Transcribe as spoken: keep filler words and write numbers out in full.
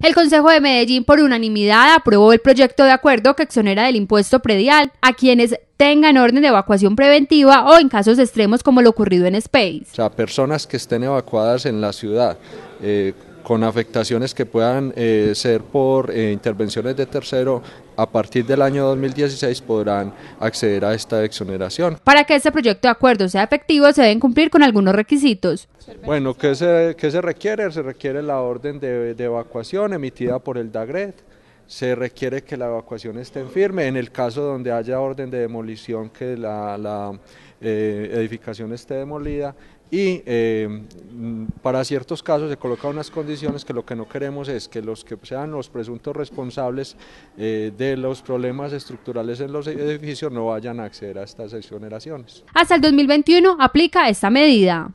El Concejo de Medellín por unanimidad aprobó el proyecto de acuerdo que exonera del impuesto predial a quienes tengan orden de evacuación preventiva o en casos extremos como lo ocurrido en Space. O sea, personas que estén evacuadas en la ciudad eh, con afectaciones que puedan eh, ser por eh, intervenciones de tercero, a partir del año dos mil dieciséis podrán acceder a esta exoneración. Para que este proyecto de acuerdo sea efectivo se deben cumplir con algunos requisitos. Bueno, ¿qué se, qué se requiere? Se requiere la orden de, de evacuación emitida por el DAGRED, se requiere que la evacuación esté en firme, en el caso donde haya orden de demolición que la, la eh, edificación esté demolida, y eh, para ciertos casos se colocan unas condiciones que lo que no queremos es que los que sean los presuntos responsables eh, de los problemas estructurales en los edificios no vayan a acceder a estas exoneraciones. Hasta el dos mil veintiuno aplica esta medida.